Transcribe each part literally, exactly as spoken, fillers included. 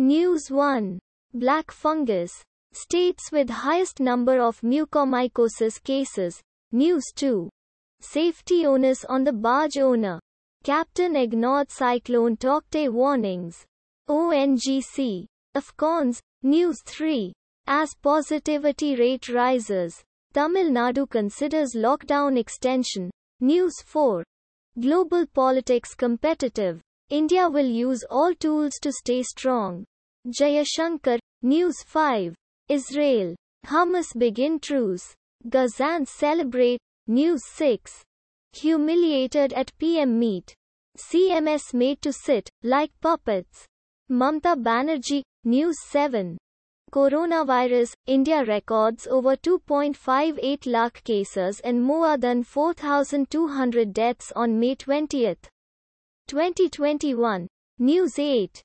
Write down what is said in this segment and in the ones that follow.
News one. Black fungus. States with highest number of mucormycosis cases. News two. Safety onus on the barge owner. Captain ignored Cyclone Tauktae warnings. O N G C. Afcons. News three. As positivity rate rises, Tamil Nadu considers lockdown extension. News four. Global politics competitive. India will use all tools to stay strong. Jaishankar. News five. Israel. Hamas begin truce. Gazans celebrate. News six. Humiliated at P M meet. C M S made to sit like puppets. Mamata Banerjee. News seven. Coronavirus. India records over two point five eight lakh cases and more than four thousand two hundred deaths on May twentieth, twenty twenty-one. News eight.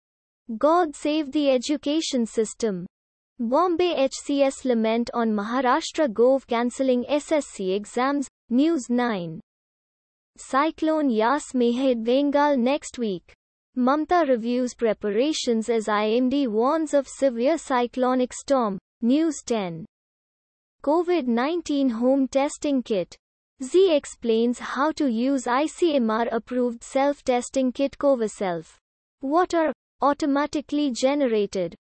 God save the education system. Bombay H C's lament on Maharashtra Gov cancelling S S C exams. News nine. Cyclone Yaas may hit Bengal next week. Mamata reviews preparations as I M D warns of severe cyclonic storm. News ten. COVID nineteen home testing kit. Z explains how to use I C M R approved self-testing kit CoviSelf. What are automatically generated